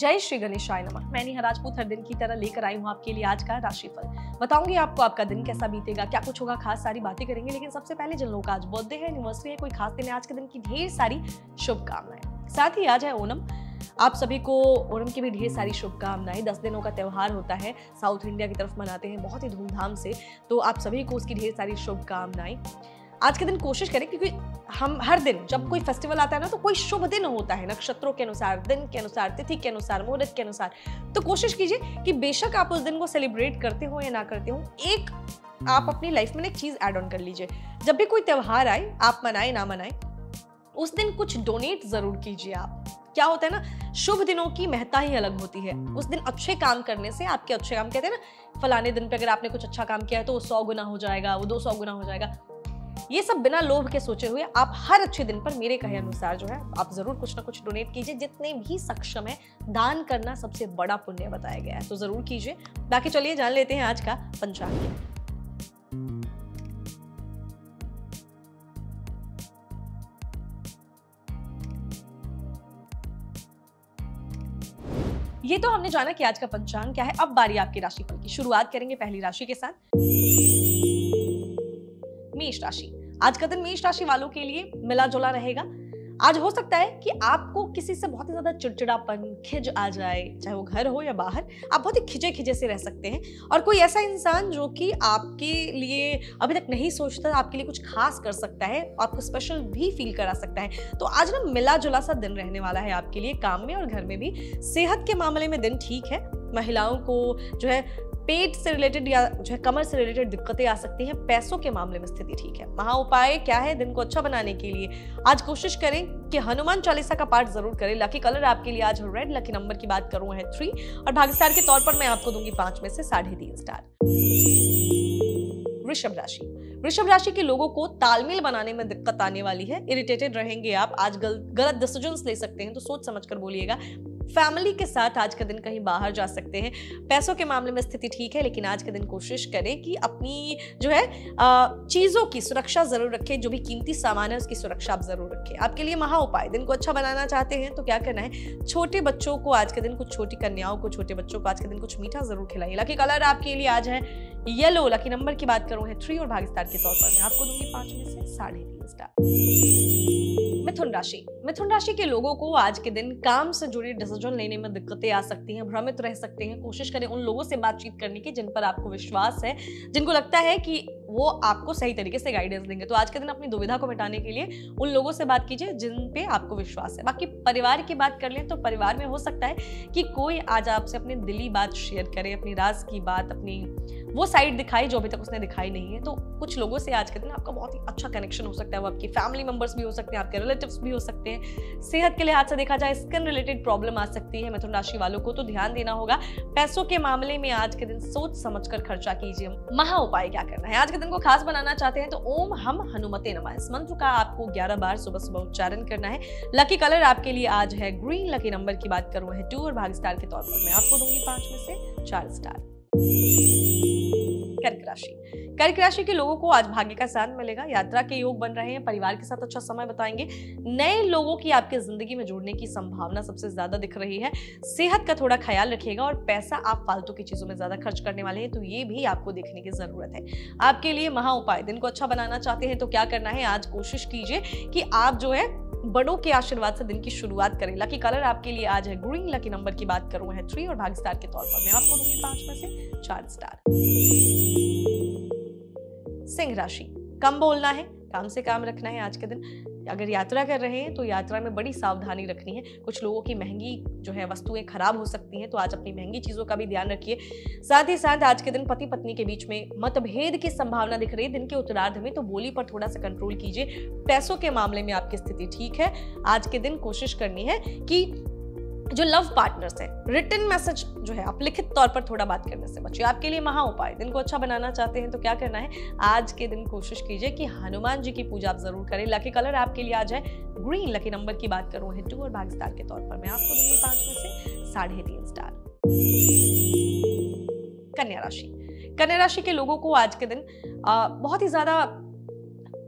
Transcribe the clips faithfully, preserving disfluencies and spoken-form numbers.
जय श्री गणेशाय नमः। मैं नेहा राजपूत हर दिन की तरह लेकर आई हूँ आपके लिए आज का राशिफल। बताऊंगी आपको आपका दिन कैसा बीतेगा, क्या कुछ होगा, खास सारी बातें करेंगे। लेकिन सबसे पहले जिन लोगों का आज बर्थडे है, एनिवर्सरी है, कोई खास दिन है, आज के दिन की ढेर सारी शुभकामनाएं। साथ ही आज है ओनम, आप सभी को ओनम की भी ढेर सारी शुभकामनाएं। दस दिनों का त्यौहार होता है, साउथ इंडिया की तरफ मनाते हैं बहुत ही धूमधाम से, तो आप सभी को उसकी ढेर सारी शुभकामनाएं। आज के दिन कोशिश करें, क्योंकि हम हर दिन जब कोई फेस्टिवल आता है ना, तो कोई शुभ दिन होता है नक्षत्रों के अनुसार, दिन के अनुसार, तिथि के अनुसार, मुहूर्त के अनुसार। तो कोशिश कीजिए कि बेशक आप उस दिन को सेलिब्रेट करते हो या ना करते हो, एक आप अपनी लाइफ में एक चीज़ ऐड ऑन कर लीजिए। जब भी कोई त्यौहार आए, आप मनाएं ना मनाएं, उस दिन कुछ डोनेट ज़रूर कीजिए आप। क्या होता है ना, शुभ दिनों की महत्ता ही अलग होती है। उस दिन अच्छे काम करने से, आपके अच्छे काम कहते हैं ना, फलाने दिन पे अगर आपने कुछ अच्छा काम किया है तो वो सौ गुना हो जाएगा, वो दो सौ गुना हो जाएगा। ये सब बिना लोभ के सोचे हुए आप हर अच्छे दिन पर मेरे कहे अनुसार जो है आप जरूर कुछ ना कुछ डोनेट कीजिए। जितने भी सक्षम है, दान करना सबसे बड़ा पुण्य बताया गया है, तो जरूर कीजिए। बाकी चलिए जान लेते हैं आज का पंचांग। ये तो हमने जाना कि आज का पंचांग क्या है। अब बारी आपकी राशिफल की। शुरुआत करेंगे पहली राशि के साथ, मेष राशि। आज का दिन मेष राशि वालों के लिए मिला जुला रहेगा। आज हो सकता है कि आपको किसी से बहुत ही ज्यादा चिड़चिड़ापन, खिज आ जाए, चाहे वो घर हो या बाहर, आप बहुत ही खिजे खिजे से रह सकते हैं। और कोई ऐसा इंसान जो कि आपके लिए अभी तक नहीं सोचता, आपके लिए कुछ खास कर सकता है, आपको स्पेशल भी फील करा सकता है। तो आज ना मिला जुला सा दिन रहने वाला है आपके लिए, काम में और घर में भी। सेहत के मामले में दिन ठीक है। महिलाओं को जो है पेट से रिलेटेड या जो है कमर से रिलेटेड दिक्कतें आ सकती हैं। पैसों के मामले में स्थिति ठीक है। महा उपाय क्या है दिन को अच्छा बनाने के लिए? आज कोशिश करें कि हनुमान चालीसा का पाठ जरूर करें। लकी कलर आपके लिए आज रेड। लकी नंबर की बात करूं है थ्री, और भाग्यस्टार के तौर पर मैं आपको दूंगी पांच में से साढ़े तीन स्टार। वृषभ राशि। वृषभ राशि के लोगों को तालमेल बनाने में दिक्कत आने वाली है। इरिटेटेड रहेंगे आप। आज गल, गलत डिसीजंस ले सकते हैं, तो सोच समझ कर बोलिएगा। फैमिली के साथ आज का दिन कहीं बाहर जा सकते हैं। पैसों के मामले में स्थिति ठीक है, लेकिन आज के दिन कोशिश करें कि अपनी जो है चीज़ों की सुरक्षा ज़रूर रखें। जो भी कीमती सामान है उसकी सुरक्षा आप ज़रूर रखें। आपके लिए महा उपाय दिन को अच्छा बनाना चाहते हैं तो क्या करना है? छोटे बच्चों को आज के दिन कुछ, छोटी कन्याओं को, छोटे बच्चों को आज के दिन कुछ मीठा ज़रूर खिलाइए। लकी कलर आपके लिए आज है येलो। लकी नंबर की बात करूँ है थ्री, और भाग्यस्टार के तौर पर मैं आपको दूंगी पाँच में से साढ़े तीन स्टार। मिथुन राशि। मिथुन राशि के लोगों को आज के दिन काम से जुड़े डिसीजन लेने में दिक्कतें आ सकती हैं। भ्रमित रह सकते हैं। कोशिश करें उन लोगों से बातचीत करने की जिन पर आपको विश्वास है, जिनको लगता है कि वो आपको सही तरीके से गाइडेंस देंगे। तो आज के दिन अपनी दुविधा को मिटाने के लिए उन लोगों से बात कीजिए जिन पे आपको विश्वास है। बाकी परिवार की बात कर लें तो परिवार में हो सकता है कि कोई आज आपसे अपनी दिली बात शेयर करे, अपनी राज की बात, अपनी वो साइड दिखाई जो अभी तक उसने दिखाई नहीं है। तो कुछ लोगों से आज के दिन आपका बहुत ही अच्छा कनेक्शन हो सकता है। वो आपकी फैमिली मेम्बर्स भी हो सकते हैं, आपके रिलेटिव्स भी हो सकते हैं। सेहत के लिहाज से देखा जाए स्किन रिलेटेड प्रॉब्लम आ सकती है मिथुन राशि वालों को, तो ध्यान देना होगा। पैसों के मामले में आज के दिन सोच समझ कर खर्चा कीजिए। महा उपाय क्या करना है? आज के दिन को खास बनाना चाहते हैं तो ओम हम हनुमते नमः, इस मंत्र का आपको ग्यारह बार सुबह सुबह उच्चारण करना है। लकी कलर आपके लिए आज है ग्रीन। लकी नंबर की बात करूं है टू, और भाग्य स्टार के तौर पर मैं आपको दूंगी पांच में से चार स्टार। कर्क राशि। कर्क राशि के लोगों को आज भाग्य का साथ मिलेगा। यात्रा के योग बन रहे हैं। परिवार के साथ अच्छा समय बताएंगे। नए लोगों की आपके जिंदगी में जुड़ने की संभावना सबसे ज्यादा दिख रही है। सेहत का थोड़ा ख्याल रखिएगा, और पैसा आप फालतू की चीजों में ज्यादा खर्च करने वाले हैं, तो ये भी आपको देखने की जरूरत है। आपके लिए महा उपाय दिन को अच्छा बनाना चाहते हैं तो क्या करना है? आज कोशिश कीजिए कि आप जो है बड़ों के आशीर्वाद से दिन की शुरुआत करें। लकी कलर आपके लिए आज है ग्रीन। लकी नंबर की बात करूं है थ्री, और भाग्य स्टार के तौर पर मैं आपको दूंगी पांच में से चार स्टार। सिंह राशि। कम बोलना है, काम से काम रखना है आज के दिन। अगर यात्रा कर रहे हैं तो यात्रा में बड़ी सावधानी रखनी है। कुछ लोगों की महंगी जो है वस्तुएं खराब हो सकती हैं, तो आज अपनी महंगी चीज़ों का भी ध्यान रखिए। साथ ही साथ आज के दिन पति पत्नी के बीच में मतभेद की संभावना दिख रही है दिन के उत्तरार्ध में, तो बोली पर थोड़ा सा कंट्रोल कीजिए। पैसों के मामले में आपकी स्थिति ठीक है। आज के दिन कोशिश करनी है कि जो लव पार्टनर्स है, रिटन मैसेज जो है आप लिखित तौर पर थोड़ा बात करने से बचिए। आपके लिए महा उपाय दिन को अच्छा बनाना चाहते हैं तो क्या करना है? आज के दिन कोशिश कीजिए कि हनुमान जी की पूजा आप जरूर करें। लकी कलर आपके लिए आज है ग्रीन। लकी नंबर की बात करूं है टू, और भाग्य स्टार के तौर पर मैं आपको दूंगी पांच में से साढ़े तीन स्टार। कन्या राशि। कन्या राशि के लोगों को आज के दिन आ, बहुत ही ज्यादा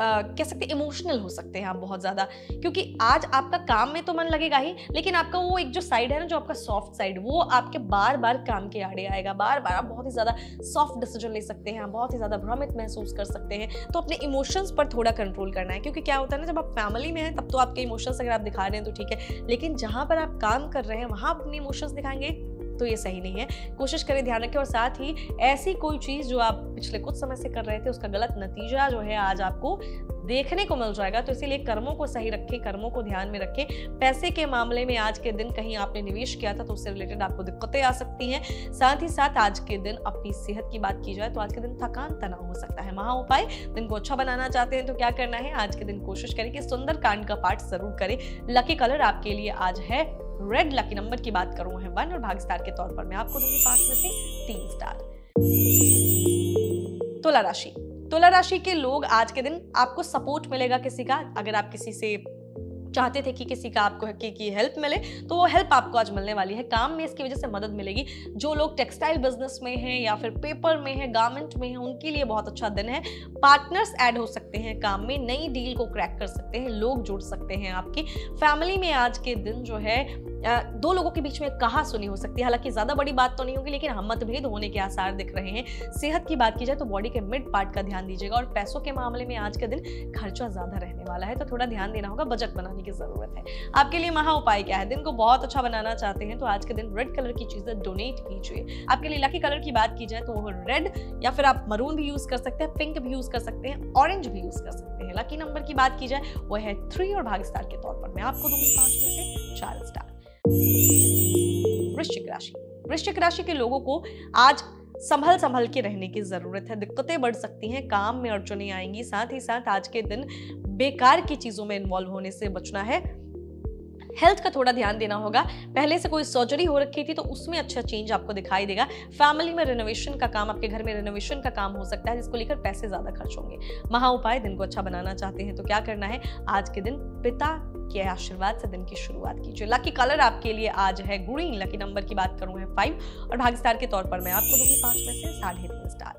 कह सकते इमोशनल हो सकते हैं आप बहुत ज़्यादा, क्योंकि आज आपका काम में तो मन लगेगा ही, लेकिन आपका वो एक जो साइड है ना, जो आपका सॉफ्ट साइड, वो आपके बार बार काम के आड़े आएगा। बार बार आप बहुत ही ज़्यादा सॉफ्ट डिसीजन ले सकते हैं, आप बहुत ही ज़्यादा भ्रमित महसूस कर सकते हैं। तो अपने इमोशंस पर थोड़ा कंट्रोल करना है, क्योंकि क्या होता है ना, जब आप फैमिली में हैं तब तो आपके इमोशंस अगर आप दिखा रहे हैं तो ठीक है, लेकिन जहाँ पर आप काम कर रहे हैं वहाँ आप अपने इमोशंस दिखाएंगे तो ये सही नहीं है। कोशिश करें ध्यान रखें, और साथ ही ऐसी कोई चीज़ जो आप पिछले कुछ समय से कर रहे थे उसका गलत नतीजा जो है आज आपको देखने को मिल जाएगा। तो इसीलिए कर्मों को सही रखें, कर्मों को ध्यान में रखें। पैसे के मामले में आज के दिन कहीं आपने निवेश किया था तो उससे रिलेटेड आपको दिक्कतें आ सकती हैं। साथ ही साथ आज के दिन अपनी सेहत की बात की जाए तो आज के दिन थकान तनाव हो सकता है। महा उपाय, दिन को अच्छा बनाना चाहते हैं तो क्या करना है, आज के दिन कोशिश करें कि सुंदरकांड का पाठ जरूर करें। लकी कलर आपके लिए आज है रेड। लकी नंबर की बात करूं है वन, और भाग्य स्टार के तौर पर मैं आपको दूंगी पांच में से तीन स्टार। तुला राशि, तुला राशि के लोग आज के दिन आपको सपोर्ट मिलेगा किसी का। अगर आप किसी से चाहते थे कि किसी का आपको की, की हेल्प मिले तो वो हेल्प आपको आज मिलने वाली है। काम में इसकी वजह से मदद मिलेगी। जो लोग टेक्सटाइल बिजनेस में हैं या फिर पेपर में हैं, गारमेंट में हैं, उनके लिए बहुत अच्छा दिन है। पार्टनर्स ऐड हो सकते हैं काम में, नई डील को क्रैक कर सकते हैं, लोग जुड़ सकते हैं आपकी। फैमिली में आज के दिन जो है दो लोगों के बीच में कहा सुनी हो सकती है, हालांकि ज़्यादा बड़ी बात तो नहीं होगी लेकिन हम मतभेद होने के आसार दिख रहे हैं। सेहत की बात की जाए तो बॉडी के मिड पार्ट का ध्यान दीजिएगा, और पैसों के मामले में आज का दिन खर्चा ज़्यादा रहने वाला है तो थोड़ा ध्यान देना होगा, बजट बनाने की ज़रूरत है। आपके लिए महा उपाय क्या है, दिन को बहुत अच्छा बनाना चाहते हैं तो आज के दिन रेड कलर की चीज़ें डोनेट कीजिए। आपके लिए लकी कलर की बात की जाए तो वो रेड, या फिर आप मरून भी यूज़ कर सकते हैं, पिंक भी यूज़ कर सकते हैं, ऑरेंज भी यूज़ कर सकते हैं। लकी नंबर की बात की जाए वो है थ्री, और भाग्य स्टार के तौर पर मैं आपको दूंगी पाँच में से चार स्टार। वृश्चिक राशि, वृश्चिक राशि के लोगों को आज संभल संभल के रहने की जरूरत है। दिक्कतें बढ़ सकती हैं, काम में अड़चनें आएंगी। साथ ही साथ आज के दिन बेकार की चीजों में इन्वॉल्व होने से बचना है। हेल्थ का थोड़ा ध्यान देना होगा। पहले से कोई सर्जरी हो रखी थी तो उसमें अच्छा चेंज आपको दिखाई देगा। फैमिली में रेनोवेशन का काम, आपके घर में रेनोवेशन का काम हो सकता है जिसको लेकर पैसे ज्यादा खर्च होंगे। महा उपाय, दिन को अच्छा बनाना चाहते हैं तो क्या करना है, आज के दिन पिता के आशीर्वाद से दिन की शुरुआत कीजिए। लकी कलर आपके लिए आज है ग्रीन। लकी नंबर की बात करूं है फाइव, और भाग्य स्टार के तौर पर मैं आपको दूंगी पांच में से साढ़े तीन स्टार।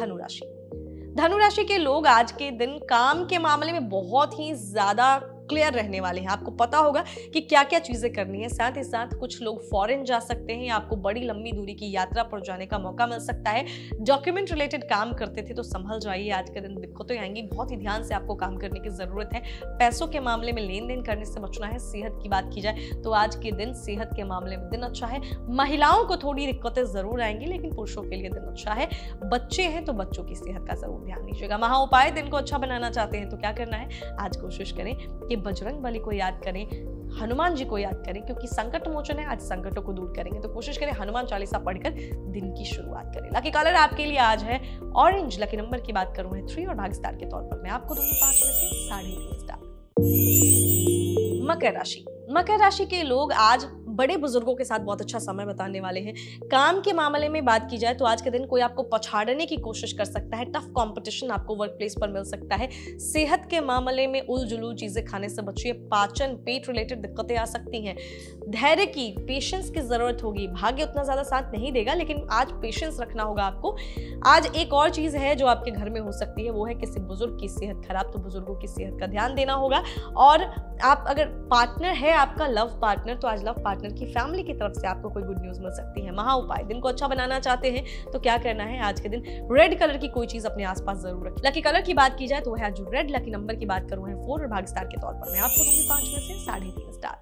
धनुराशि, धनुराशि के लोग आज के दिन काम के मामले में बहुत ही ज्यादा क्लियर रहने वाले हैं। आपको पता होगा कि क्या क्या चीज़ें करनी है। साथ ही साथ कुछ लोग फॉरेन जा सकते हैं, आपको बड़ी लंबी दूरी की यात्रा पर जाने का मौका मिल सकता है। डॉक्यूमेंट रिलेटेड काम करते थे तो संभल जाइए, आज के दिन दिक्कतें आएंगी। बहुत ही ध्यान से आपको काम करने की ज़रूरत है। पैसों के मामले में लेन देन करने से बचना है। सेहत की बात की जाए तो आज के दिन सेहत के मामले में दिन अच्छा है। महिलाओं को थोड़ी दिक्कतें ज़रूर आएंगी लेकिन पुरुषों के लिए दिन अच्छा है। बच्चे हैं तो बच्चों की सेहत का ज़रूर ध्यान दीजिएगा। महा उपाय, दिन को अच्छा बनाना चाहते हैं तो क्या करना है, आज कोशिश करें कि बजरंग बली को याद करें, हनुमान जी को याद करें, क्योंकि संकट मोचन है, आज संकटों को दूर करेंगे। तो कोशिश करें हनुमान चालीसा पढ़कर दिन की शुरुआत करें। लकी कलर आपके लिए आज है ऑरेंज। लकी नंबर की बात करूं है थ्री, और भाग्य स्टार के तौर पर मैं आपको दूंगी पांच में से साढ़े तीन स्टार। मकर राशि, मकर राशि के लोग आज बड़े बुजुर्गों के साथ बहुत अच्छा समय बताने वाले हैं। काम के मामले में बात की जाए तो आज के दिन कोई आपको पछाड़ने की कोशिश कर सकता है। टफ कंपटीशन आपको वर्क प्लेस पर मिल सकता है। सेहत के मामले में उलझुलू चीज़ें खाने से बचिए। पाचन पेट रिलेटेड दिक्कतें आ सकती हैं। धैर्य की, पेशेंस की ज़रूरत होगी। भाग्य उतना ज़्यादा साथ नहीं देगा लेकिन आज पेशेंस रखना होगा आपको। आज एक और चीज़ है जो आपके घर में हो सकती है, वो है किसी बुजुर्ग की सेहत खराब, तो बुजुर्गों की सेहत का ध्यान देना होगा। और आप अगर पार्टनर है आपका लव पार्टनर, तो आज लव पार्टनर की फैमिली की तरफ से आपको कोई गुड न्यूज मिल सकती है। महा उपाय, दिन को अच्छा बनाना चाहते हैं तो क्या करना है, आज के दिन रेड कलर की कोई चीज अपने आसपास जरूर रखें। लकी कलर की बात की जाए तो है आज रेड। लकी नंबर की बात करूं है फोर, और भाग्य स्टार के तौर पर मैं आपको दूंगी पांच में से साढ़े तीन स्टार।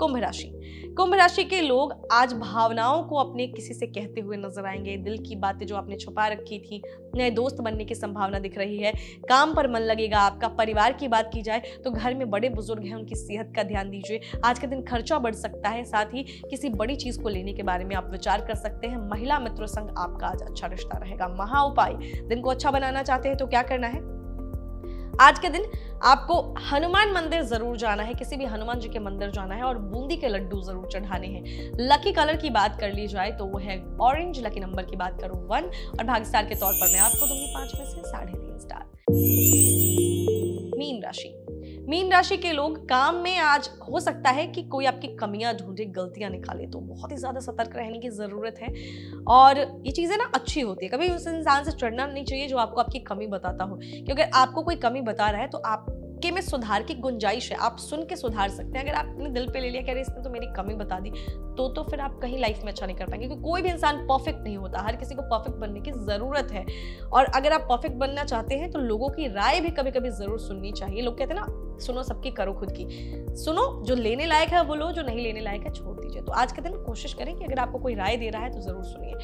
कुंभ राशि, कुंभ राशि के लोग आज भावनाओं को अपने किसी से कहते हुए नजर आएंगे। दिल की बातें जो आपने छुपा रखी थी, नए दोस्त बनने की संभावना दिख रही है। काम पर मन लगेगा आपका। परिवार की बात की जाए तो घर में बड़े बुजुर्ग हैं, उनकी सेहत का ध्यान दीजिए। आज के दिन खर्चा बढ़ सकता है। साथ ही किसी बड़ी चीज को लेने के बारे में आप विचार कर सकते हैं। महिला मित्रों संग आपका आज अच्छा रिश्ता रहेगा। महा उपाय, दिन को अच्छा बनाना चाहते हैं तो क्या करना है, आज के दिन आपको हनुमान मंदिर जरूर जाना है, किसी भी हनुमान जी के मंदिर जाना है, और बूंदी के लड्डू जरूर चढ़ाने हैं। लकी कलर की बात कर ली जाए तो वो है ऑरेंज। लकी नंबर की बात करूं वन, और भाग्य स्टार के तौर पर मैं आपको दूंगी पांच में से साढ़े तीन स्टार। मीन राशि, मीन राशि के लोग काम में आज हो सकता है कि कोई आपकी कमियां ढूंढे, गलतियां निकाले, तो बहुत ही ज़्यादा सतर्क रहने की ज़रूरत है। और ये चीज़ें ना अच्छी होती है, कभी उस इंसान से चढ़ना नहीं चाहिए जो आपको आपकी कमी बताता हो, क्योंकि आपको कोई कमी बता रहा है तो आप के में सुधार की गुंजाइश है, आप सुन के सुधार सकते हैं। अगर आपने दिल पे ले लिया कि अरे इसने तो मेरी कमी बता दी, तो तो फिर आप कहीं लाइफ में अच्छा नहीं कर पाएंगे, क्योंकि कोई भी इंसान परफेक्ट नहीं होता, हर किसी को परफेक्ट बनने की ज़रूरत है। और अगर आप परफेक्ट बनना चाहते हैं तो लोगों की राय भी कभी कभी ज़रूर सुननी चाहिए। लोग कहते हैं ना, सुनो सबकी करो खुद की, सुनो जो लेने लायक है वो लो, जो नहीं लेने लायक है छोड़ दीजिए। तो आज के दिन कोशिश करें कि अगर आपको कोई राय दे रहा है तो ज़रूर सुनिए।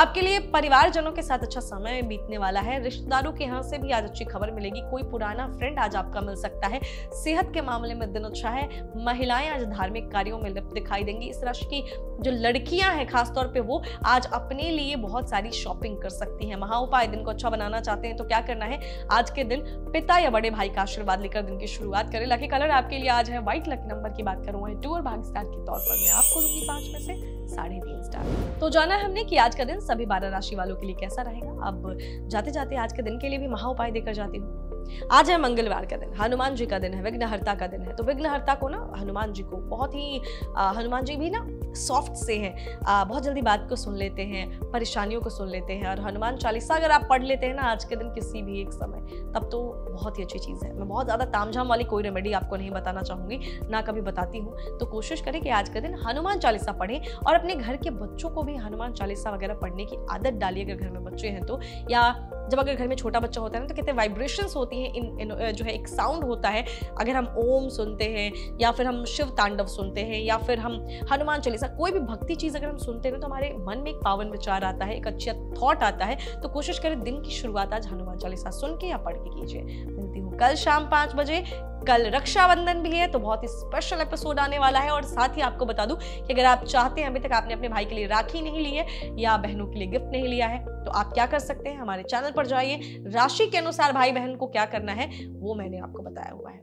आपके लिए परिवारजनों के साथ अच्छा समय बीतने वाला है, रिश्तेदारों के यहाँ से भी आज अच्छी खबर मिलेगी, कोई पुराना फ्रेंड आज आपका मिल सकता है। सेहत के मामले में दिन अच्छा है, महिलाएं आज धार्मिक कार्यों में लिप्त दिखाई देंगी। इस राशि की जो लड़कियां हैं खासतौर पे वो आज अपने लिए बहुत सारी शॉपिंग कर सकती हैं। महा उपाय, दिन को अच्छा बनाना चाहते हैं तो क्या करना है, आज के दिन पिता या बड़े भाई का आशीर्वाद लेकर दिन की शुरुआत करें। लकी कलर आपके लिए आज है व्हाइट। लकी नंबर की बात करूँ टू और भाग्य स्टार के तौर पर मैं आपको दूंगी पांच में से साढ़े तीन स्टार। तो जाना है हमने कि आज का दिन सभी बारह राशि वालों के लिए कैसा रहेगा। अब जाते जाते आज के दिन के लिए भी महा उपाय देकर जाती हूँ। आज है मंगलवार का दिन, हनुमान जी का दिन है, विघ्नहर्ता का दिन है। तो विघ्नहर्ता को ना, हनुमान जी को बहुत ही आ, हनुमान जी भी ना सॉफ्ट से हैं, आ, बहुत जल्दी बात को सुन लेते हैं, परेशानियों को सुन लेते हैं। और हनुमान चालीसा अगर आप पढ़ लेते हैं ना आज के दिन किसी भी एक समय, तब तो बहुत ही अच्छी चीज़ है। मैं बहुत ज़्यादा तामझाम वाली कोई रेमेडी आपको नहीं बताना चाहूँगी, ना कभी बताती हूँ। तो कोशिश करें कि आज के दिन हनुमान चालीसा पढ़ें और अपने घर के बच्चों को भी हनुमान चालीसा वगैरह पढ़ने की आदत डालिए अगर घर में बच्चे हैं तो। या जब अगर घर में छोटा बच्चा होता है ना तो कितने वाइब्रेशंस होती हैं, इन, इन जो है एक साउंड होता है, अगर हम ओम सुनते हैं या फिर हम शिव तांडव सुनते हैं या फिर हम हनुमान चालीसा, कोई भी भक्ति चीज़ अगर हम सुनते हैं तो हमारे मन में एक पावन विचार आता है, एक अच्छा थॉट आता है। तो कोशिश करें दिन की शुरुआत आज हनुमान चालीसा सुन के या पढ़ के कीजिए। मिलती हूँ कल शाम पाँच बजे। कल रक्षाबंधन भी है तो बहुत ही स्पेशल एपिसोड आने वाला है। और साथ ही आपको बता दूं कि अगर आप चाहते हैं, अभी तक आपने अपने भाई के लिए राखी नहीं ली है या बहनों के लिए गिफ्ट नहीं लिया है, तो आप क्या कर सकते हैं, हमारे चैनल पर जाइए, राशि के अनुसार भाई बहन को क्या करना है वो मैंने आपको बताया हुआ है।